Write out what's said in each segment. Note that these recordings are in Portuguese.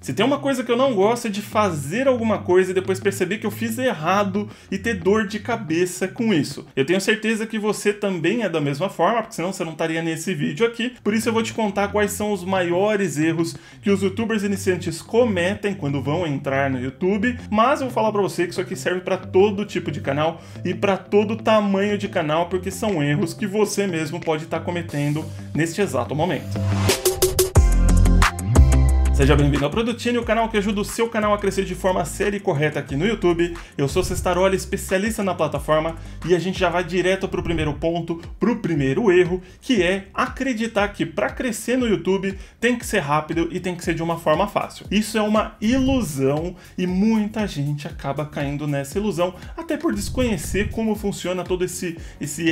Se tem uma coisa que eu não gosto é de fazer alguma coisa e depois perceber que eu fiz errado e ter dor de cabeça com isso. Eu tenho certeza que você também é da mesma forma, porque senão você não estaria nesse vídeo aqui. Por isso eu vou te contar quais são os maiores erros que os youtubers iniciantes cometem quando vão entrar no YouTube, mas eu vou falar pra você que isso aqui serve pra todo tipo de canal e pra todo tamanho de canal, porque são erros que você mesmo pode estar cometendo neste exato momento. Seja bem-vindo ao Produccine, o canal que ajuda o seu canal a crescer de forma séria e correta aqui no YouTube. Eu sou Cestaroli, especialista na plataforma, e a gente já vai direto pro primeiro ponto, pro primeiro erro, que é acreditar que para crescer no YouTube tem que ser rápido e tem que ser de uma forma fácil. Isso é uma ilusão e muita gente acaba caindo nessa ilusão, até por desconhecer como funciona todo esse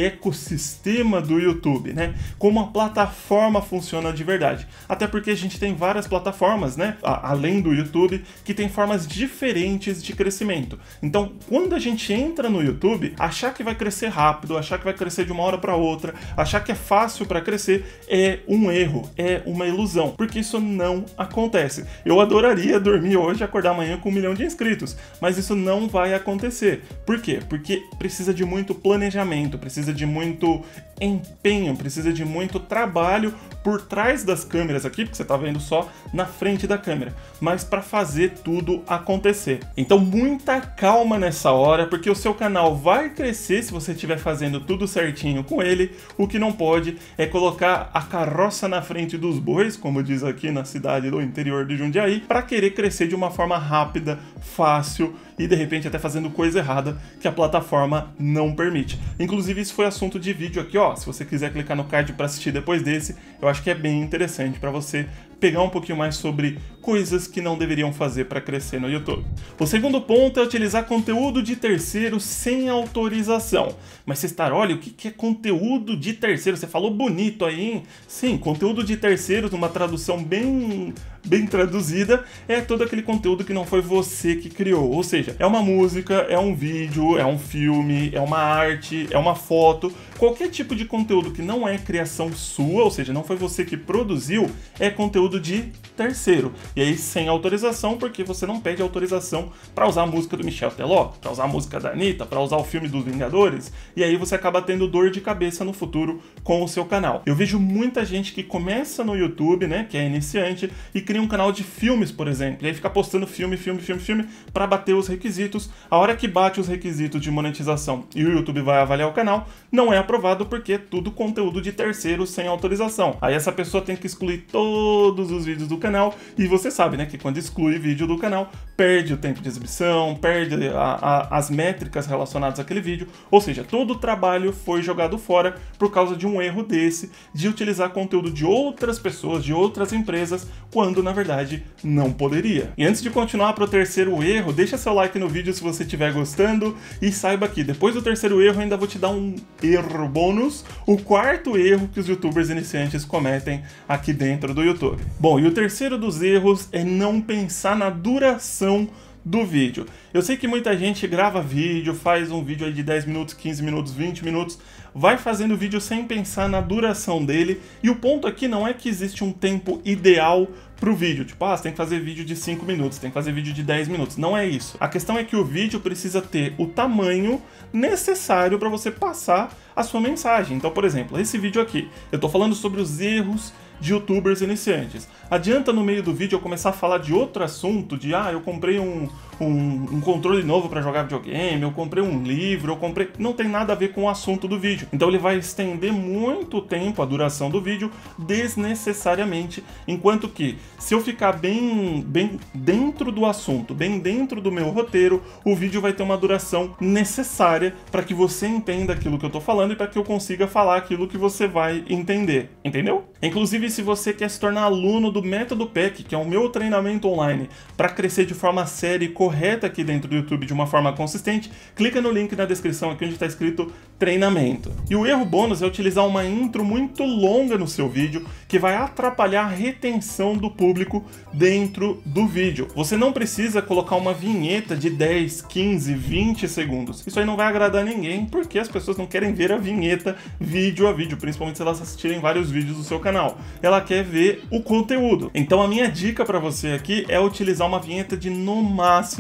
ecossistema do YouTube, né? Como a plataforma funciona de verdade. Até porque a gente tem várias plataformas, né, além do YouTube, que tem formas diferentes de crescimento. Então, quando a gente entra no YouTube, achar que vai crescer rápido, achar que vai crescer de uma hora para outra, achar que é fácil para crescer, é um erro, é uma ilusão, porque isso não acontece. Eu adoraria dormir hoje e acordar amanhã com 1 milhão de inscritos, mas isso não vai acontecer. Por quê? Porque precisa de muito planejamento, precisa de muito empenho, precisa de muito trabalho por trás das câmeras aqui, porque você tá vendo só na frente da câmera, mas para fazer tudo acontecer. Então muita calma nessa hora, porque o seu canal vai crescer se você estiver fazendo tudo certinho com ele. O que não pode é colocar a carroça na frente dos bois, como diz aqui na cidade do interior de Jundiaí, para querer crescer de uma forma rápida, fácil e de repente até fazendo coisa errada que a plataforma não permite. Inclusive isso foi assunto de vídeo aqui, ó, se você quiser clicar no card para assistir depois desse, eu acho que é bem interessante para você pegar um pouquinho mais sobre coisas que não deveriam fazer para crescer no YouTube. O segundo ponto é utilizar conteúdo de terceiro sem autorização. Mas Cestaroli, o que é conteúdo de terceiro? Você falou bonito aí, hein? Sim, conteúdo de terceiros, numa tradução bem traduzida, é todo aquele conteúdo que não foi você que criou. Ou seja, é uma música, é um vídeo, é um filme, é uma arte, é uma foto. Qualquer tipo de conteúdo que não é criação sua, ou seja, não foi você que produziu, é conteúdo de terceiro. E aí sem autorização, porque você não pede autorização para usar a música do Michel Teló, para usar a música da Anitta, para usar o filme dos Vingadores, e aí você acaba tendo dor de cabeça no futuro com o seu canal. Eu vejo muita gente que começa no YouTube, né, que é iniciante, e cria um canal de filmes, por exemplo, e aí fica postando filme para bater os requisitos. A hora que bate os requisitos de monetização e o YouTube vai avaliar o canal, não é aprovado porque é tudo conteúdo de terceiro sem autorização. Aí essa pessoa tem que excluir todos os vídeos do canal, e você sabe, né, que quando exclui vídeo do canal, perde o tempo de exibição, perde as métricas relacionadas àquele vídeo, ou seja, todo o trabalho foi jogado fora por causa de um erro desse, de utilizar conteúdo de outras pessoas, de outras empresas, quando na verdade não poderia. E antes de continuar para o terceiro erro, deixa seu like no vídeo se você estiver gostando, e saiba que depois do terceiro erro ainda vou te dar um erro bônus, o quarto erro que os youtubers iniciantes cometem aqui dentro do YouTube. Bom, e o terceiro dos erros é não pensar na duração do vídeo. Eu sei que muita gente grava vídeo, faz um vídeo aí de 10 minutos, 15 minutos, 20 minutos, vai fazendo vídeo sem pensar na duração dele, e o ponto aqui não é que existe um tempo ideal pro vídeo, tipo, ah, você tem que fazer vídeo de 5 minutos, tem que fazer vídeo de 10 minutos, não é isso. A questão é que o vídeo precisa ter o tamanho necessário para você passar a sua mensagem. Então, por exemplo, esse vídeo aqui, eu tô falando sobre os erros de youtubers iniciantes. Adianta no meio do vídeo eu começar a falar de outro assunto, de, ah, eu comprei um controle novo para jogar videogame, eu comprei um livro, eu comprei... Não tem nada a ver com o assunto do vídeo. Então ele vai estender muito tempo a duração do vídeo desnecessariamente, enquanto que se eu ficar bem dentro do assunto, bem dentro do meu roteiro, o vídeo vai ter uma duração necessária para que você entenda aquilo que eu tô falando e para que eu consiga falar aquilo que você vai entender. Entendeu? Inclusive, se você quer se tornar aluno do Método PEC, que é o meu treinamento online para crescer de forma séria e correta correta aqui dentro do YouTube de uma forma consistente, clica no link na descrição aqui onde está escrito treinamento. E o erro bônus é utilizar uma intro muito longa no seu vídeo, que vai atrapalhar a retenção do público dentro do vídeo. Você não precisa colocar uma vinheta de 10, 15, 20 segundos. Isso aí não vai agradar ninguém, porque as pessoas não querem ver a vinheta vídeo a vídeo, principalmente se elas assistirem vários vídeos do seu canal. Ela quer ver o conteúdo. Então a minha dica para você aqui é utilizar uma vinheta de no máximo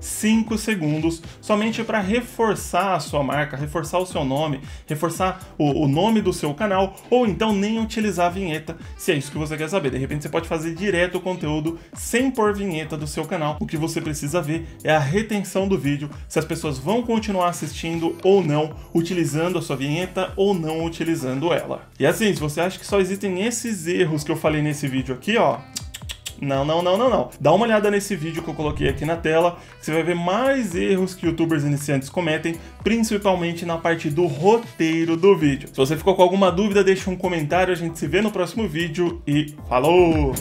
5 segundos, somente para reforçar a sua marca, reforçar o seu nome, reforçar o nome do seu canal, ou então nem utilizar a vinheta, se é isso que você quer saber. De repente você pode fazer direto o conteúdo sem pôr vinheta do seu canal. O que você precisa ver é a retenção do vídeo, se as pessoas vão continuar assistindo ou não, utilizando a sua vinheta ou não utilizando ela. E assim, se você acha que só existem esses erros que eu falei nesse vídeo aqui, ó, não. Dá uma olhada nesse vídeo que eu coloquei aqui na tela, que você vai ver mais erros que youtubers iniciantes cometem, principalmente na parte do roteiro do vídeo. Se você ficou com alguma dúvida, deixa um comentário, a gente se vê no próximo vídeo e falou!